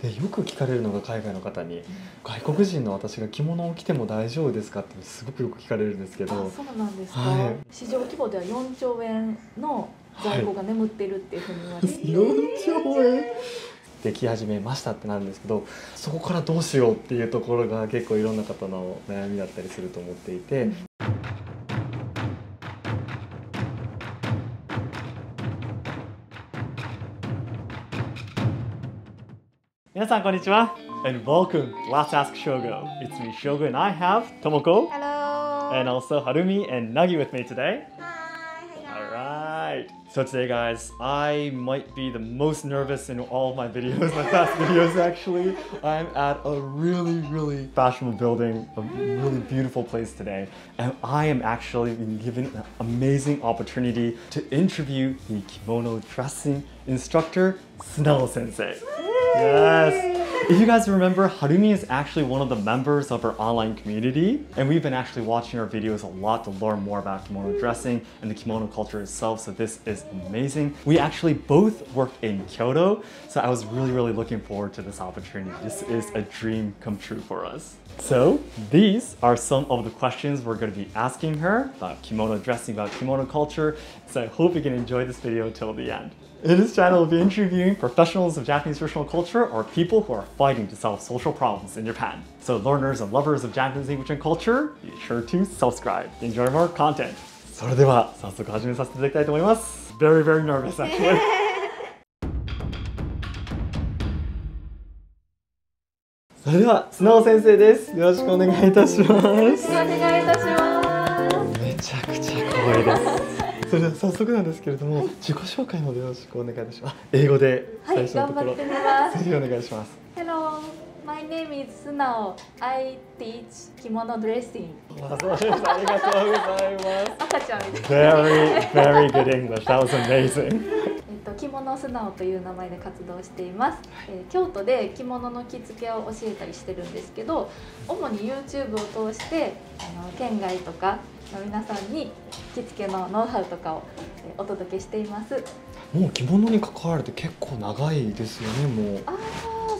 でよく聞かれるのが海外の方に、外国人の私が着物を着ても大丈夫ですかってすごくよく聞かれるんですけど。そうなんですか、はい、市場規模では4兆円の在庫が眠ってるっていうふうに言われて、4兆円でき始めましたってなるんですけど、そこからどうしようっていうところが結構いろんな方の悩みだったりすると思っていて、皆さんこんにちは。And welcome to Let's Ask Shogo. It's me, Shogo, and I have Tomoko. Hello. And also Harumi and Nagi with me today. Hi. Alright. So today, guys, I might be the most nervous in all my videos, my past videos actually. I'm at a really fashionable building, a really beautiful place today. And I am actually being given an amazing opportunity to interview the kimono dressing instructor, Sunao sensei. Yes! If you guys remember, Harumi is actually one of the members of our online community, and we've been actually watching our videos a lot to learn more about kimono dressing and the kimono culture itself, so this is amazing. We actually both work in Kyoto, so I was really looking forward to this opportunity. This is a dream come true for us. So these are some of the questions we're going to be asking her about kimono dressing, about kimono culture, so I hope you can enjoy this video till the end. In this channel, we'll be interviewing professionals of Japanese traditional culture or people who are fighting to solve social problems in Japan. So learners and lovers of Japanese language and culture, be sure to subscribe. Enjoy more content. それでは早速始めさせていただきたいと思います。Very nervous actually. それではSunao先生です。よろしくお願いいたします。よろしくお願いいたします。めちゃくちゃ光栄です。それでは早速なんですけれども、自己紹介もよろしくお願いいたします。英語で最初のところ、ぜひお願いします。Hello, my name is Sunao. I teach kimono dressing. ありがとうございます。赤ちゃんみたいな。Very good English. That was amazing. 着物Sunaoという名前で活動しています。京都で着物の着付けを教えたりしてるんですけど、主に YouTube を通して県外とかの皆さんに着付けのノウハウとかをお届けしています。もう着物に関われて結構長いですよね。もう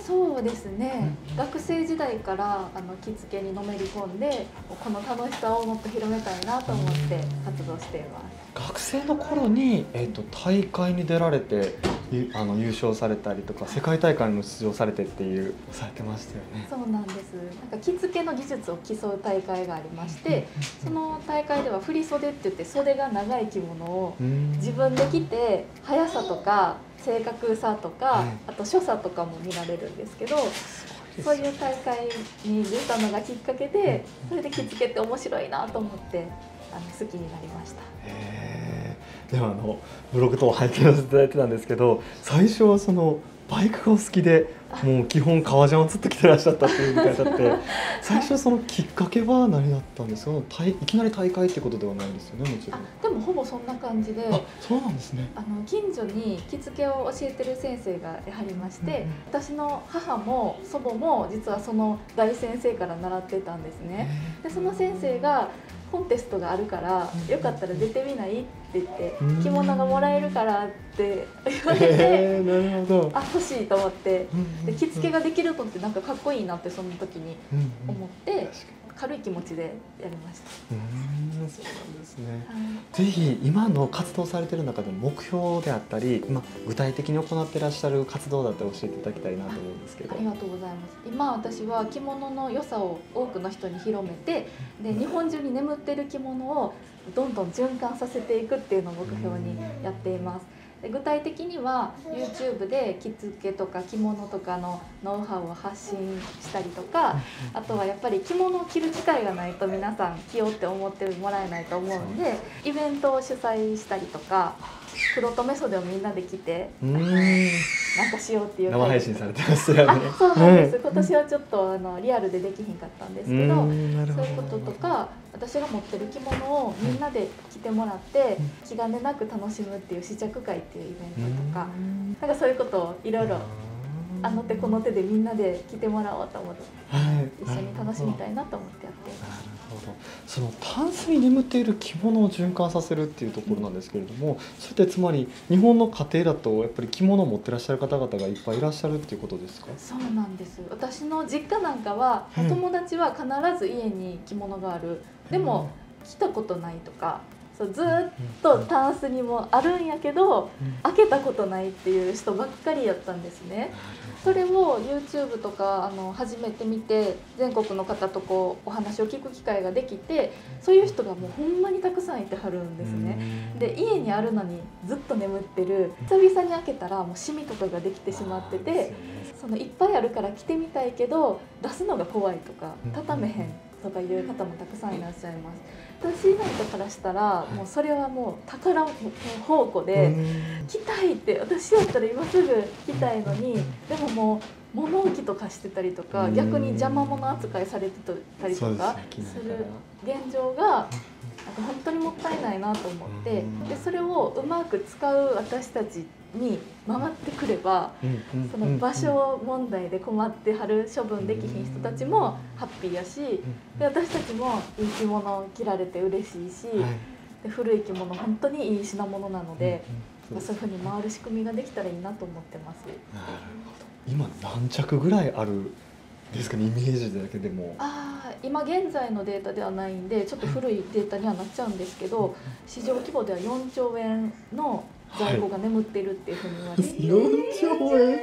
そうですね、学生時代から着付けにのめり込んで、この楽しさをもっと広めたいなと思って活動しています。学生の頃に、大会に出られて優勝されたりとか、世界大会にも出場されてっていうされてましたよね。そうなんです。なんか着付けの技術を競う大会がありまして、その大会では振り袖って言って、袖が長い着物を自分で着て、速さとか正確さとか、あと所作とかも見られるんですけど、そういう大会に出たのがきっかけで、それで着付けって面白いなと思って好きになりました。でもブログと拝見させていただいてたんですけど、最初はそのバイクがお好きで、もう基本革ジャンをずっと着てらっしゃったっていうふうに書いてあって最初そのきっかけは何だったんですか？いきなり大会ってことではないですよね。もちろん。でもほぼそんな感じで。そうなんですね。近所に着付けを教えてる先生がやはりまして、私の母も祖母も実はその大先生から習ってたんですね。でその先生がコンテストがあるからよかったら出てみないって言って、着物がもらえるからって言われて、あ、欲しいと思って、で着付けができるとってなんかかっこいいなってその時に思って軽い気持ちでやりました。そうなんですね。ぜひ今の活動されてる中で目標であったり、具体的に行ってらっしゃる活動だったら教えていただきたいなと思うんですけど。ありがとうございます。今私は着物の良さを多くの人に広めて、で日本中に眠ってる着物をどんどん循環させていくっていうのを目標にやっています。で具体的には YouTube で着付けとか着物とかのノウハウを発信したりとか、あとはやっぱり着物を着る機会がないと皆さん着ようって思ってもらえないと思うんで、イベントを主催したりとか、黒留袖をみんなで着てなんかしようっていう生配信されてますよね。そうなんです。今年はちょっとリアルでできひんかったんですけど、そういうこととか、私が持ってる着物をみんなで着てもらって気兼ねなく楽しむっていう試着会っていうイベントとか、なんかそういうことをいろいろ手この手でみんなで着てもらおうと思って、一緒に楽しみたいなと思ってやっています。ほど。そのタンスに眠っている着物を循環させるっていうところなんですけれども、それってつまり日本の家庭だとやっぱり着物を持ってらっしゃる方々がいっぱいいらっしゃるっていうことですか？そうなんです。私の実家なんかは、お友達は必ず家に着物がある、でも着たことないとか、そうずっとタンスにもあるんやけど、開けたことないっていう人ばっかりやったんですね。それを YouTube とか始めてみて、全国の方とこうお話を聞く機会ができて、そういう人がもうほんまにたくさんいてはるんですね。で家にあるのにずっと眠ってる、久々に開けたらもうシミとかができてしまってて、そのいっぱいあるから着てみたいけど出すのが怖いとか、畳めへんとかいう方もたくさんいらっしゃいます。私なんかからしたらもうそれはもう宝宝庫で、着たいって、私だったら今すぐ着たいのに、でももう物置とかしてたりとか、逆に邪魔者扱いされてたりとかする現状が本当にもったいないなと思って、でそれをうまく使う私たちに回ってくれば、その場所問題で困ってはる、処分できひん人たちもハッピーやし、で私たちもいい着物を着られて嬉しいし、で古い着物本当にいい品物なので、そういうふうに回る仕組みができたらいいなと思ってます。なるほど。今何着ぐらいあるですかね、イメージだけでも。ああ、今現在のデータではないんで、ちょっと古いデータにはなっちゃうんですけど、市場規模では4兆円の在庫が眠っているっていうふうに言われて、4兆円、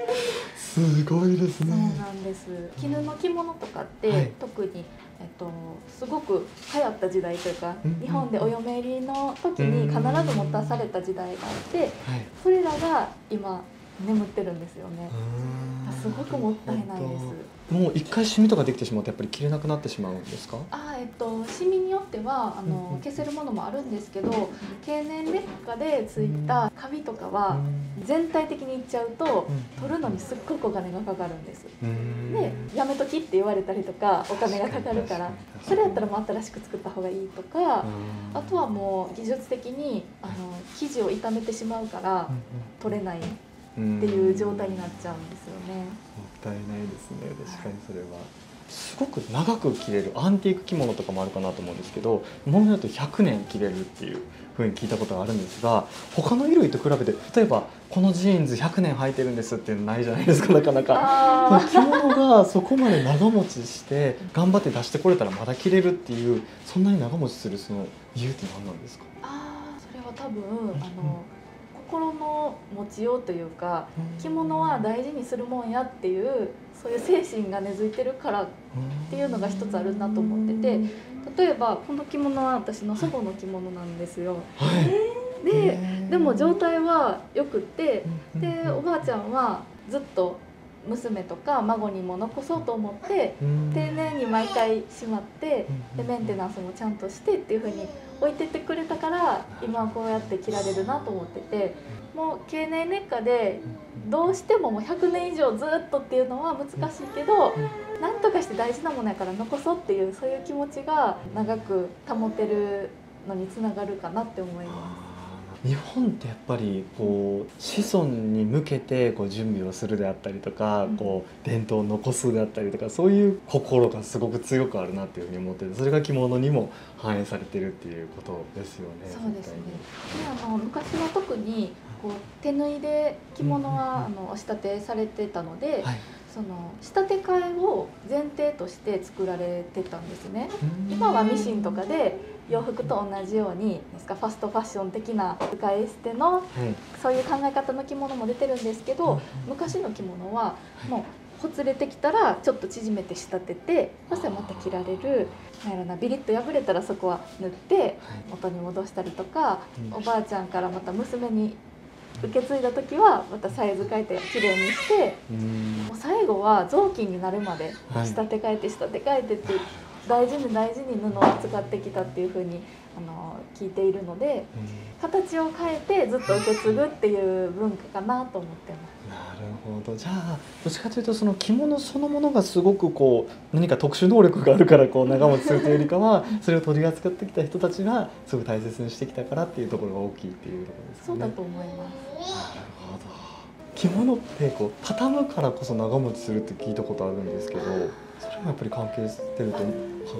すごいですね。そうなんです。絹の着物とかって、特にすごく流行った時代というか、日本でお嫁入りの時に必ず持たされた時代があって、それらが今眠ってるんですよね。すごくもったいないです。もう一回シミとかできてしまうとやっぱり着れなくなってしまうんですか？あ、シミによっては消せるものもあるんですけど、経年劣化でついたカビとかは全体的にいっちゃうと、取るのにすっごくお金がかかるんです。で、やめときって言われたりとか、お金がかかるから、それやったらもう新しく作った方がいいとか、あとはもう技術的に生地を傷めてしまうから取れないっていう状態になっちゃうんですよね。もったいないですね。確かにそれは。すごく長く着れるアンティーク着物とかもあるかなと思うんですけど、ものによって100年着れるっていうふうに聞いたことがあるんですが、他の衣類と比べて、例えばこのジーンズ100年履いてるんですっていうのないじゃないですか、なかなか。着物がそこまで長持ちして頑張って出してこれたらまだ着れるっていう、そんなに長持ちするその理由って何なんですか？ああ、それは多分心の持ちようというか、着物は大事にするもんやっていう、そういう精神が根付いてるからっていうのが一つあるなと思ってて、例えばこの着物は私の祖母の着物なんですよ。でも状態は良くって、でおばあちゃんはずっと娘とか孫にも残そうと思って、丁寧に毎回しまって、でメンテナンスもちゃんとしてっていう風に置いてってくれたから、今はこうやって着られるなと思ってて、もう経年劣化でどうしてももう100年以上ずっとっていうのは難しいけど、なんとかして大事なものやから残そうっていう、そういう気持ちが長く保てるのにつながるかなって思います。日本ってやっぱりこう子孫に向けてこう準備をするであったりとか、こう伝統を残すであったりとか、そういう心がすごく強くあるなっていうふうに思ってて、それが着物にも反映されてるっていうことですよね。そうですね。で昔は特にこう手縫いで着物はお仕立てされてたので、その仕立て替えを前提として作られてたんですね。今はミシンとかで洋服と同じようにですか、ファストファッション的な使い捨ての、そういう考え方の着物も出てるんですけど、昔の着物はもうほつれてきたらちょっと縮めて仕立てて、そしてまた着られる。ビリッと破れたらそこは縫って元に戻したりとか、おばあちゃんからまた娘に受け継いだ時はまたサイズ変えてきれいにして、もう最後は雑巾になるまで仕立て替えて仕立て替えてって大事に大事に布を使ってきたっていうふうに聞いているので、形を変えてずっと受け継ぐっていう文化かなと思ってます。なるほど。じゃあどっちかというと、その着物そのものがすごくこう何か特殊能力があるからこう長持ちするというよりかは、それを取り扱ってきた人たちがすごく大切にしてきたからっていうところが大きいっていうところですね。そうだと思います。なるほど。着物ってこう畳むからこそ長持ちするって聞いたことあるんですけど、それもやっぱり関係してると考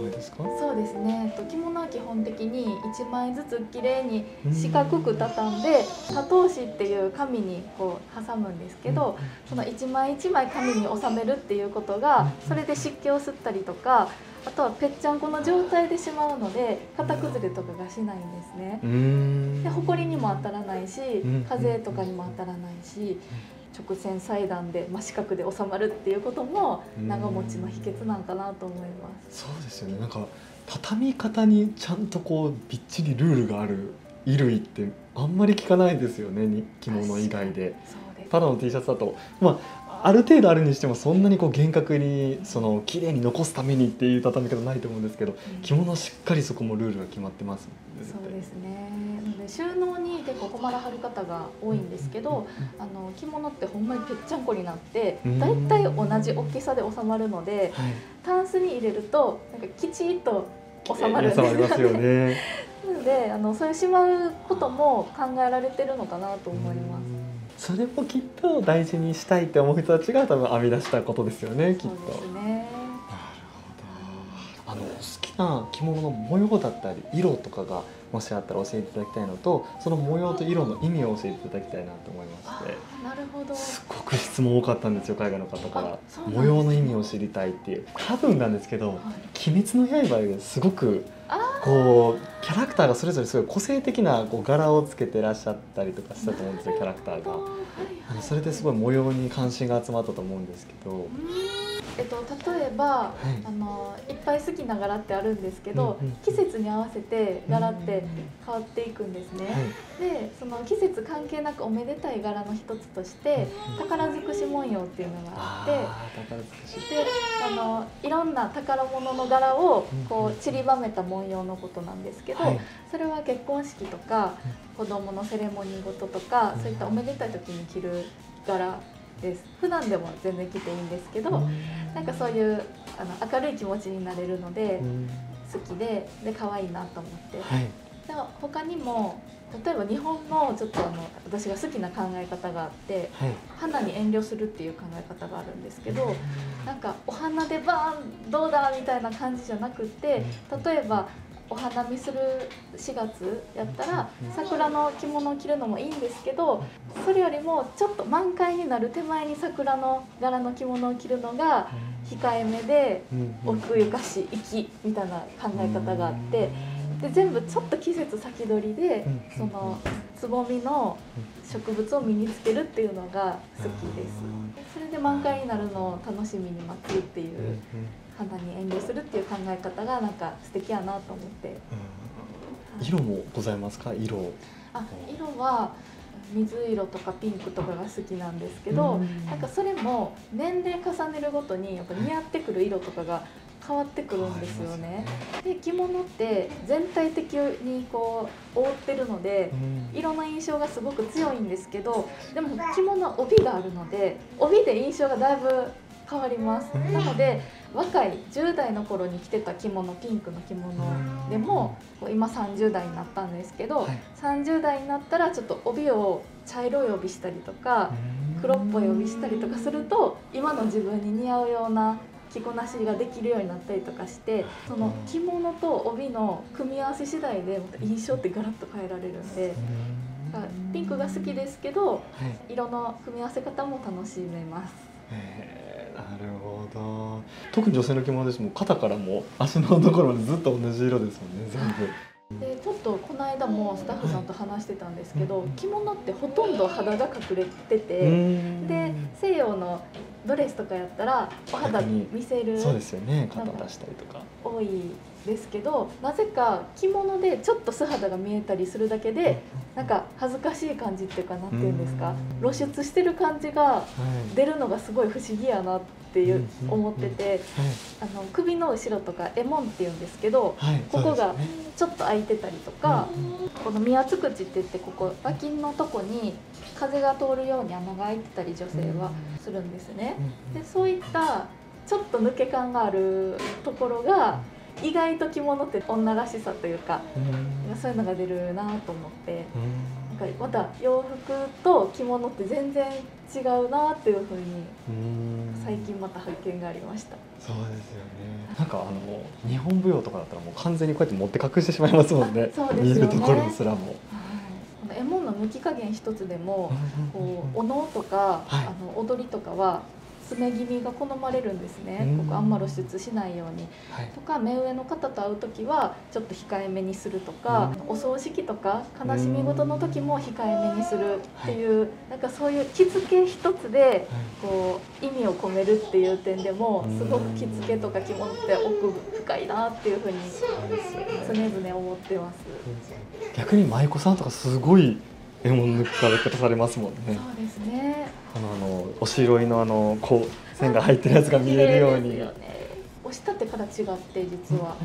えですか？そうですね、着物は基本的に1枚ずつきれいに四角く畳んで、多頭紙っていう紙にこう挟むんですけど、その1枚1枚紙に収めるっていうことが、それで湿気を吸ったりとか、あとはぺっちゃんこの状態でしまうので型崩れとかがしないんですね。で、ほこりにも当たらないし、風とかにも当たらないし、直線裁断で真四角で収まるっていうことも長持ちの秘訣なんかなと思います。そうですよね。なんか畳み方にちゃんとこうびっちりルールがある衣類ってあんまり聞かないですよね。着物以外で。ただの T シャツだと、まあ、ある程度あるにしてもそんなにこう厳格にその綺麗に残すためにっていう畳み方ないと思うんですけど、着物はしっかりそこもルールが決まってますもんね。そうですね。収納に結構困らはる方が多いんですけど、着物ってほんまにぺっちゃんこになってだいたい同じ大きさで収まるので、タンスに入れるとなんかきちっと収まるんですよね。なのでそういうしまうことも考えられてるのかなと思います。それもきっと大事にしたいって思う人たちが多分編み出したことですよね、きっと。そうですね。なるほど。好きな着物の模様だったり色とかがもしあったら教えていただきたいのと、その模様と色の意味を教えていただきたいなと思いまして。なるほど。すごく質問多かったんですよ、海外の方から。模様の意味を知りたいっていう。多分なんですけど、鬼滅の刃ですごくこうキャラクターがそれぞれすごい個性的なこう柄をつけてらっしゃったりとかしたと思うんですよ、キャラクターが。それですごい模様に関心が集まったと思うんですけど。例えば、はい、いっぱい好きな柄ってあるんですけど、季節に合わせて柄って変わっていくんですね。で、その季節関係なくおめでたい柄の一つとして宝尽くし文様っていうのがあって、で、いろんな宝物の柄をこう散りばめた文様のことなんですけど、それは結婚式とか子供のセレモニーごととか、そういったおめでたい時に着る柄です。普段でも全然着ていいんですけど、なんかそういう明るい気持ちになれるので好きで、可愛いなと思って。他にも例えば日本のちょっと私が好きな考え方があって、花に遠慮するっていう考え方があるんですけど、なんかお花でバーンどうだみたいな感じじゃなくて、例えばお花見する4月やったら桜の着物を着るのもいいんですけど、それよりもちょっと満開になる手前に桜の柄の着物を着るのが控えめで奥ゆかし粋みたいな考え方があって、で全部ちょっと季節先取りでそのつぼみの植物を身につけるっていうのが好きです。それで満開になるのを楽しみに待つっていう、花に遠慮するっていう考え方がなんか素敵やなと思って。色もございますか？色。色は水色とかピンクとかが好きなんですけど、なんかそれも年齢重ねるごとにやっぱ似合ってくる色とかが変わってくるんですよね。で、着物って全体的にこう覆ってるので、色の印象がすごく強いんですけど、でも着物は帯があるので、帯で印象がだいぶ変わります。なので若い10代の頃に着てた着物、ピンクの着物でも今30代になったんですけど、30代になったらちょっと帯を茶色い帯したりとか黒っぽい帯したりとかすると、今の自分に似合うような着こなしができるようになったりとかして、その着物と帯の組み合わせ次第で印象ってガラッと変えられるんで、ピンクが好きですけど色の組み合わせ方も楽しめます。なるほど。特に女性の着物ですもん、肩からも足のところまでずっと同じ色ですもんね、全部。で、ちょっとこの間もスタッフさんと話してたんですけど、着物ってほとんど肌が隠れてて、で西洋のドレスとかやったらお肌見せる、そうですよね、肩出したりとか多いですけど、なぜか着物でちょっと素肌が見えたりするだけで、なんか恥ずかしい感じっていうか、なんていうんですか、露出してる感じが出るのがすごい不思議やなっていう思ってて、首の後ろとかえもんっていうんですけど、ここがちょっと開いてたりとか、この宮津口って言って、ここ脇のとこに風が通るように穴が開いてたり女性はするんですね。で、そういったちょっと抜け感があるところが意外と着物って女らしさというか、そういうのが出るなと思って、なんかまた洋服と着物って全然違うなっていうふうに最近また発見がありました。そうですよね。なんか日本舞踊とかだったらもう完全にこうやって持って隠してしまいますもんね。そうですよね。見えるところすらも。はい、この絵物の抜き加減一つでもこうお能とか、はい、踊りとかは詰め気味が好まれるんですね。ここあんま露出しないように、はい、とか目上の方と会う時はちょっと控えめにするとか、お葬式とか悲しみ事の時も控えめにするっていう、はい、なんかそういう着付け一つでこう意味を込めるっていう点でもすごく着付けとか着物って奥深いなっていうふうに常々思ってます。逆に舞妓さんとかすごい絵物抜きから出されますもんね。そうですね。おしろいのこう線が入ってるやつが見えるように。ね、お仕立てから違って実は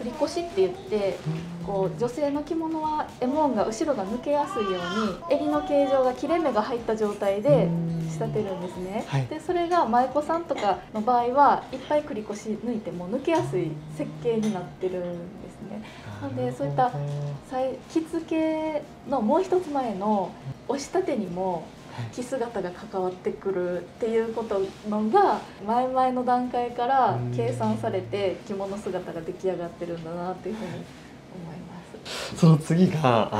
繰り越しって言って、こう女性の着物は絵紋が後ろが抜けやすいように襟の形状が切れ目が入った状態で仕立てるんですね。はい、でそれが舞妓さんとかの場合はいっぱい繰り越し抜いても抜けやすい設計になってるんですね。なのでそういった着付けのもう一つ前のお仕立てにも着姿が関わってくるっていうことのが前々の段階から計算されて着物姿が出来上がってるんだなっていうふうに思います。その次が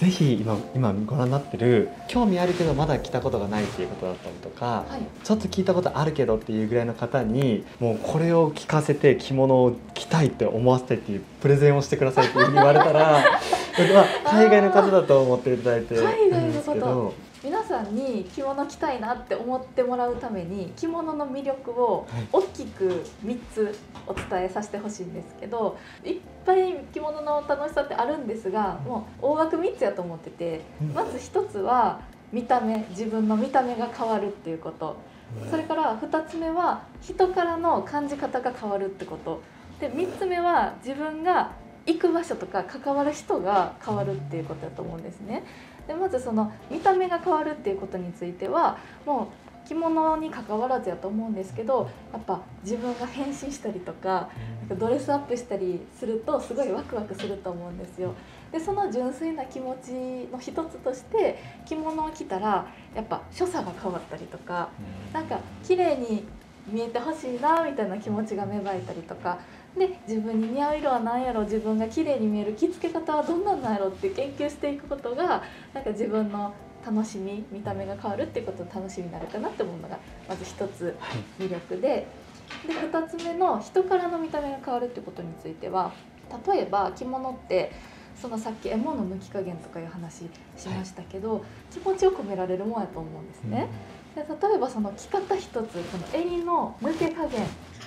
ぜひ今ご覧になってる興味あるけどまだ着たことがないっていうことだったりとか、はい、ちょっと聞いたことあるけどっていうぐらいの方にもうこれを聞かせて着物を着たいって思わせてっていうプレゼンをしてくださいっていうふうに言われたら海外の方だと思っていただいてるんですけど。皆さんに着物着たいなって思ってもらうために着物の魅力を大きく3つお伝えさせてほしいんですけど、いっぱい着物の楽しさってあるんですが、もう大枠3つやと思ってて、まず1つは見た目、自分の見た目が変わるっていうこと、それから2つ目は人からの感じ方が変わるってことで、3つ目は自分が行く場所とか関わる人が変わるっていうことだと思うんですね。でまずその見た目が変わるっていうことについてはもう着物に関わらずやと思うんですけど、やっぱ自分が変身したりとかドレスアップしたりするとすごいワクワクすると思うんですよ。でその純粋な気持ちの一つとして着物を着たらやっぱ所作が変わったりとか、なんか綺麗に見えてほしいなみたいな気持ちが芽生えたりとかで、自分に似合う色は何やろ、自分が綺麗に見える着付け方はどんなんなんやろって研究していくことがなんか自分の楽しみ、見た目が変わるっていうことの楽しみになるかなって思うのがまず一つ魅力で、2つ目の人からの見た目が変わるってことについては、例えば着物ってそのさっき絵物の抜き加減とかいう話しましたけど、気持ちを込められるもんやと思うんですね。で例えばその着方一つ、この襟の抜け加減、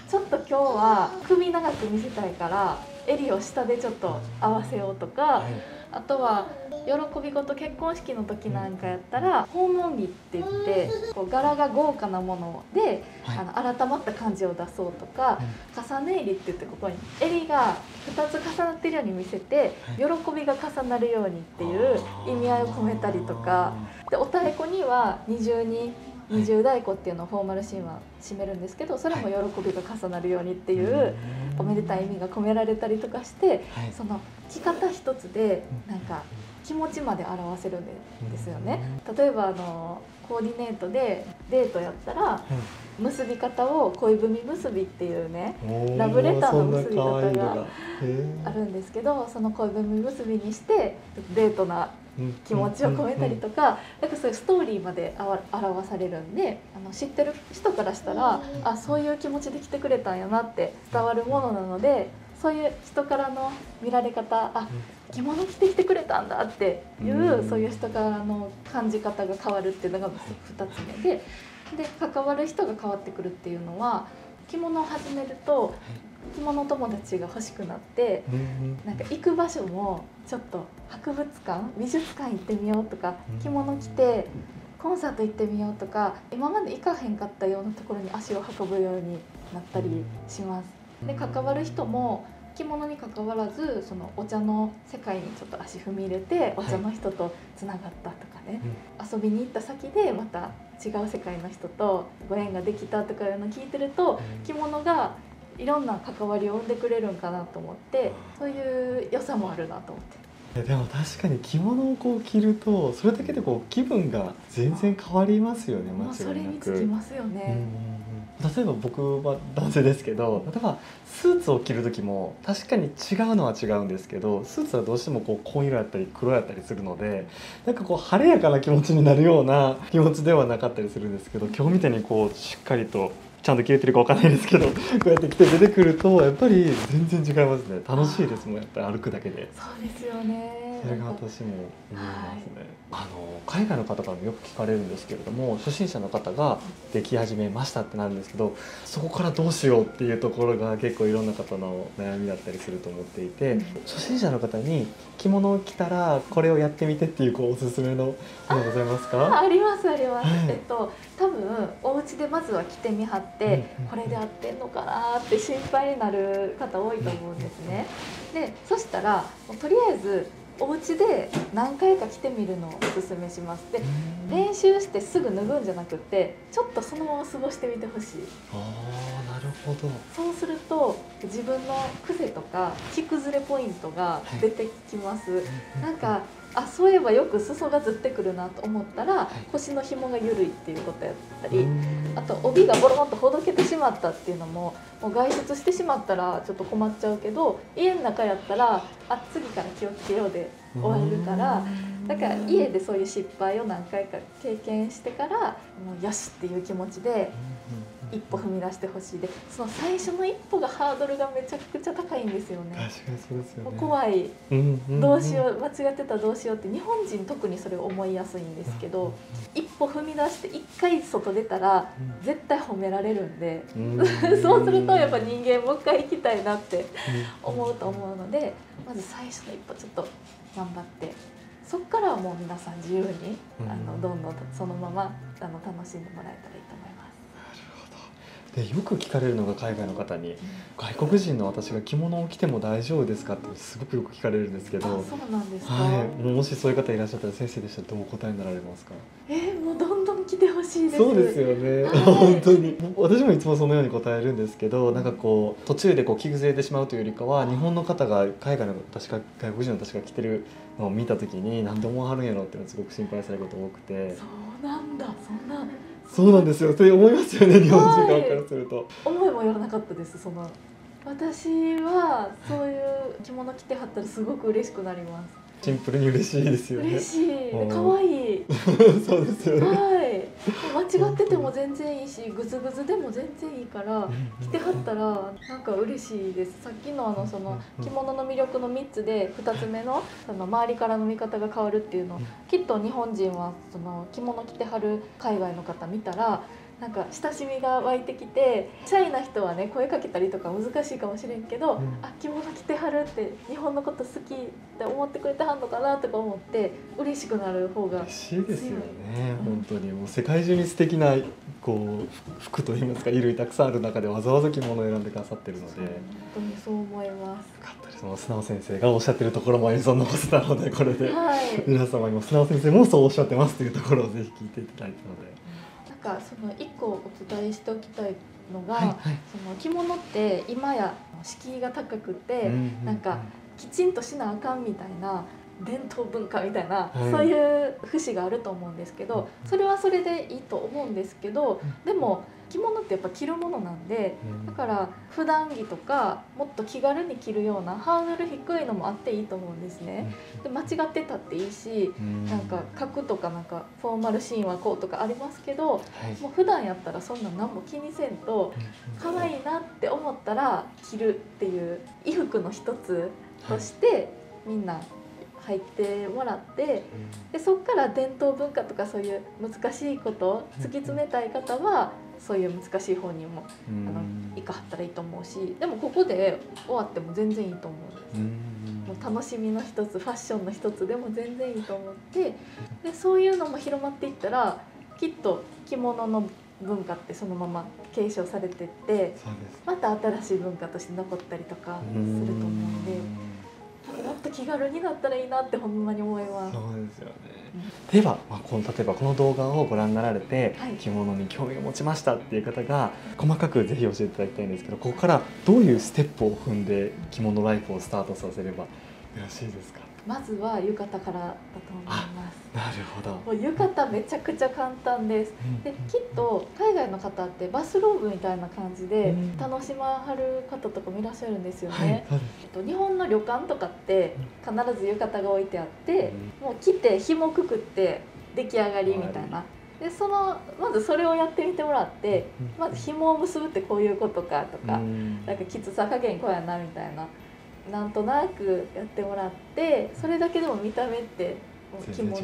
ちょっと今日は首長く見せたいから襟を下でちょっと合わせようとか、はい、あとは喜び事、結婚式の時なんかやったら訪問着って言ってこう柄が豪華なもので、はい、改まった感じを出そうとか、はい、重ね襟って言ってここに襟が2つ重なってるように見せて、はい、喜びが重なるようにっていう意味合いを込めたりとかで、お太鼓には二重に。二重太鼓っていうのをフォーマルシーンは締めるんですけど、それも喜びが重なるようにっていうおめでたい意味が込められたりとかして、その着方一つでなんか気持ちまで表せるんですよね。例えばコーディネートでデートやったら結び方を恋文結びっていうね、ラブレターの結び方があるんですけど、その恋文結びにしてデートな気持ちを込めたりとか、なんかそういうストーリーまで表されるんで、知ってる人からしたら、あ、そういう気持ちで来てくれたんやなって伝わるものなので、そういう人からの見られ方、あ、着物着てきてくれたんだっていう、そういう人からの感じ方が変わるっていうのが2つ目で、関わる人が変わってくるっていうのは、着物を始めると着物友達が欲しくなって、なんか行く場所もちょっと博物館、美術館行ってみようとか、着物着てコンサート行ってみようとか、今まで行かへんかったようなところに足を運ぶようになったりします。で関わる人も着物に関わらず、そのお茶の世界にちょっと足踏み入れてお茶の人とつながったとかね、はい、遊びに行った先でまた違う世界の人とご縁ができたとかいうのを聞いてると、着物がいろんな関わりを生んでくれるんかなと思って、そういう良さもあるなと思って。でも確かに着物をこう着るとそれだけでこう気分が全然変わりますよね。間違いなくそれにつきますよね。例えば僕は男性ですけど、例えばスーツを着る時も確かに違うのは違うんですけど、スーツはどうしてもこう紺色やったり黒やったりするので、なんかこう晴れやかな気持ちになるような気持ちではなかったりするんですけど、今日みたいにこうしっかりとちゃんと着れてるかわかんないですけど、こうやって着て出てくるとやっぱり全然違いますね。楽しいですもん、やっぱり歩くだけで。そうですよね。それが私も思いますね。海外の方からもよく聞かれるんですけれども、初心者の方ができ始めましたってなるんですけど、そこからどうしようっていうところが結構いろんな方の悩みだったりすると思っていて、初心者の方に着物を着たらこれをやってみてっていう、こうおすすめのものございますか？ありますあります。多分お家でまずは着てみはって、これで合ってんのかなって心配になる方多いと思うんですね。で、そしたらとりあえずお家で何回か着てみるのをおすすめします。で、練習してすぐ脱ぐんじゃなくて、ちょっとそのまま過ごしてみてほしい。なるほど。そうすると自分の癖とか着崩れポイントが出てきます。なんか、あ、そういえばよく裾がずってくるなと思ったら、腰の紐が緩いっていうことやったり、あと帯がボロボロとほどけてしまったっていうのも、もう外出してしまったらちょっと困っちゃうけど、家の中やったら、あ、次から気をつけようで終わるから、だから家でそういう失敗を何回か経験してから、もうよしっていう気持ちで一歩踏み出してほしい。で、その最初の一歩がハードルがめちゃくちゃ高いんですよね。確かにそうですよね。怖い、どうしよう、間違ってたどうしようって、日本人特にそれを思いやすいんですけど、一歩踏み出して一回外出たら絶対褒められるんで、そうするとやっぱ人間もう一回行きたいなって思うと思うので、まず最初の一歩ちょっと頑張って、そこからはもう皆さん自由にどんどんそのまま楽しんでもらえたらいいと思います。で、よく聞かれるのが海外の方に、外国人の私が着物を着ても大丈夫ですかってすごくよく聞かれるんですけど。そうなんですか。はい、もしそういう方いらっしゃったら、先生でしたらどうお答えになられますか？もうどんどん着てほしいです。そうですよね。本当に私もいつもそのように答えるんですけど、なんかこう途中でこう着崩れてしまうというよりかは、日本の方が海外の私が、外国人の私が着てるのを見た時に何で思わはるんやろっていうのをすごく心配されること多くて。そうなんだ。そんな。そうなんですよ。って思いますよね、日本人側からすると。思いもよらなかったです。その私はそういう着物着てはったらすごく嬉しくなります。シンプルに嬉しいですよね。嬉しい。可愛い。そうですよね。はい。間違ってても全然いいし、グズグズでも全然いいから着てはったらなんか嬉しいです。さっきのその着物の魅力の3つで2つ目のその周りからの見方が変わるっていうの、きっと日本人はその着物着てはる海外の方見たら、なんか親しみが湧いてきて、シャイな人はね声かけたりとか難しいかもしれんけど、あ、着物着てはるって日本のこと好きって思ってくれてはんのかなとか思って嬉しくなる方が嬉しいですよね。本当にもう世界中に素敵なこう服といいますか衣類たくさんある中で、わざわざ着物を選んでくださってるので、本当にそう思います。よかったです。Sunao先生がおっしゃってるところも映像残せたので、これで、皆様にもSunao先生もそうおっしゃってますというところをぜひ聞いていただいたので。その1個お伝えしておきたいのが、その着物って今や敷居が高くて、なんかきちんとしなあかんみたいな伝統文化みたいな、そういう節があると思うんですけど、それはそれでいいと思うんですけど、でも着物ってやっぱ着るものなんで、だから普段着とかもっと気軽に着るようなハードル低いのもあっていいと思うんですね。で、間違ってたっていいし、なんか格とかなんかフォーマルシーンはこうとかありますけど、もう普段やったらそんな何も気にせんと、可愛いなって思ったら着るっていう衣服の一つとしてみんな入ってもらって、で、そこから伝統文化とかそういう難しいことを突き詰めたい方はそういう難しい方にも行かはったらいいと思うし、でもここで終わっても全然いいと思うんです。もう楽しみの一つ、ファッションの一つでも全然いいと思って、で、そういうのも広まっていったら、きっと着物の文化ってそのまま継承されていって、また新しい文化として残ったりとかすると思うので。もっと気軽になったらいいなってほんまに思います。そうですよね。では、例えばこの動画をご覧になられて、着物に興味を持ちましたっていう方が、細かくぜひ教えていただきたいんですけど、ここからどういうステップを踏んで着物ライフをスタートさせればよろしいですか？まずは浴衣からだと思います。なるほど。もう浴衣めちゃくちゃ簡単です、できっと海外の方ってバスローブみたいな感じで楽しまはる方とかもいらっしゃるんですよね、はい、日本の旅館とかって必ず浴衣が置いてあって、もう着て紐くくって出来上がりみたいな、でまずそれをやってみてもらって、まず紐を結ぶってこういうことかとか、なんかきつさ加減こうやなみたいな、なんとなくやってもらって、それだけでも見た目って着物、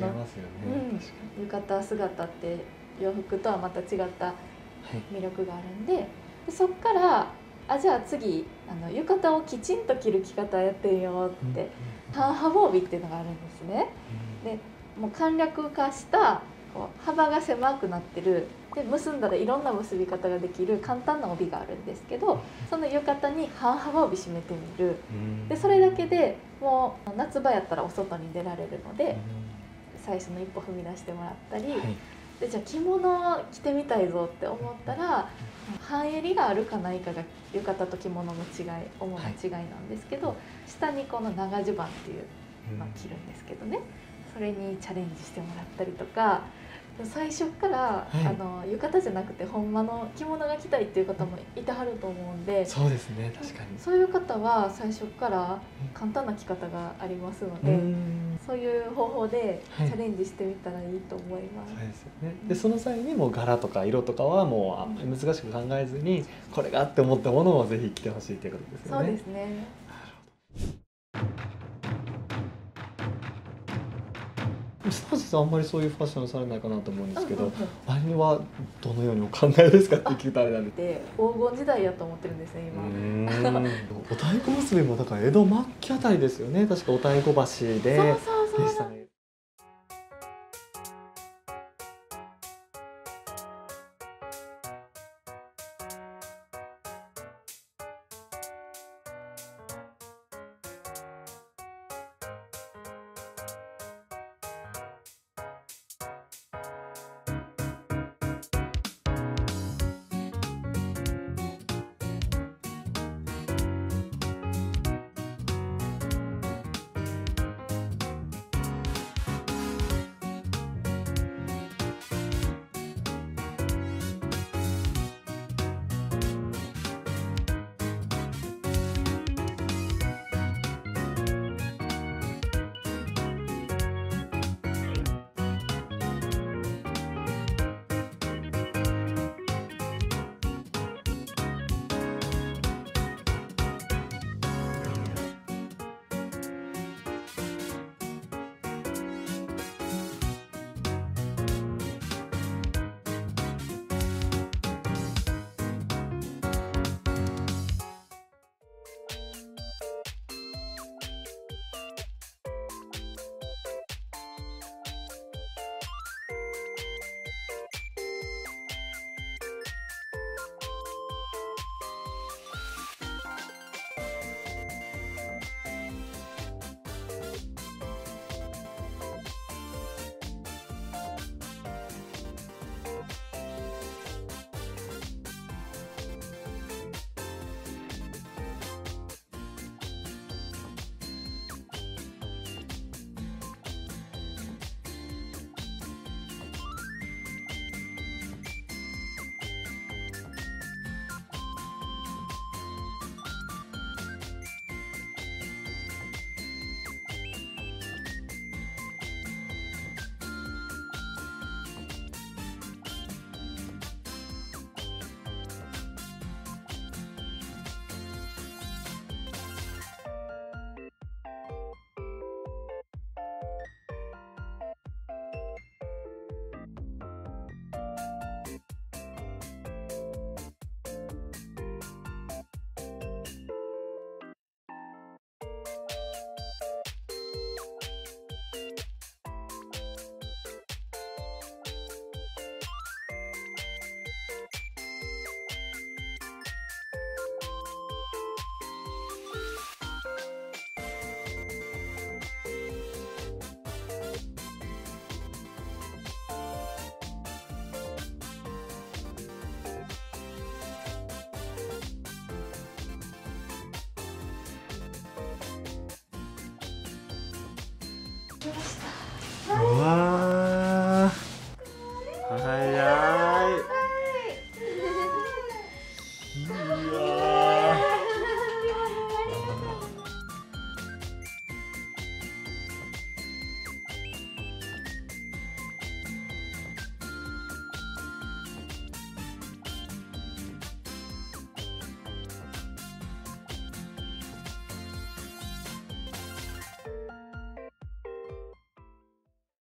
浴衣姿って洋服とはまた違った魅力があるんで、でそっからじゃあ次浴衣をきちんと着る着方やってみようって、半羽防備っていうのがあるんですね。でもう簡略化した幅が狭くなってる、で結んだらいろんな結び方ができる簡単な帯があるんですけど、その浴衣に半幅帯締めてみる、でそれだけでもう夏場やったらお外に出られるので、最初の一歩踏み出してもらったり、でじゃあ着物着てみたいぞって思ったら、半襟があるかないかが浴衣と着物の違い、主な違いなんですけど、下にこの長襦袢っていうのを着るんですけどね、それにチャレンジしてもらったりとか。最初から、はい、浴衣じゃなくてほんまの着物が着たいっていう方もいてはると思うんで、そうですね、確かにそういう方は最初から簡単な着方がありますので、そういう方法でチャレンジしてみたらいいと思います。そうですよね。でその際にも柄とか色とかはもう難しく考えずに、これがって思ったものをぜひ着てほしいということですよね。そうですね。スタジさんあんまりそういうファッションされないかなと思うんですけど、あれはどのようにお考えですかって聞いたあれなんで、黄金時代やと思ってるんですね今。お太鼓結びもだから江戸末期あたりですよね、確かお太鼓橋ででしたね。うわー、早い。